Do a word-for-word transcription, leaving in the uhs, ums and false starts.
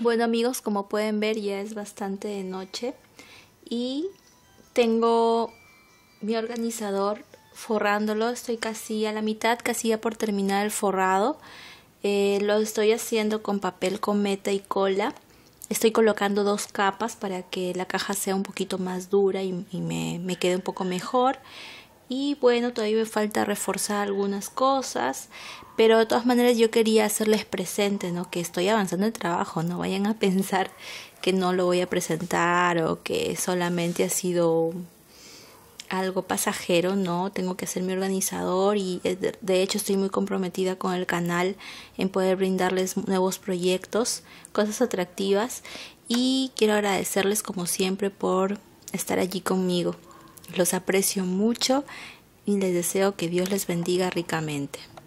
Bueno amigos, como pueden ver ya es bastante de noche y tengo mi organizador forrándolo, estoy casi a la mitad, casi ya por terminar el forrado. Eh, lo estoy haciendo con papel cometa y cola, estoy colocando dos capas para que la caja sea un poquito más dura y, y me, me quede un poco mejor. Y bueno, todavía me falta reforzar algunas cosas, pero de todas maneras yo quería hacerles presente, ¿no?, que estoy avanzando el trabajo, no vayan a pensar que no lo voy a presentar o que solamente ha sido algo pasajero, no, tengo que ser mi organizador y de hecho estoy muy comprometida con el canal en poder brindarles nuevos proyectos, cosas atractivas, y quiero agradecerles como siempre por estar allí conmigo. Los aprecio mucho y les deseo que Dios les bendiga ricamente.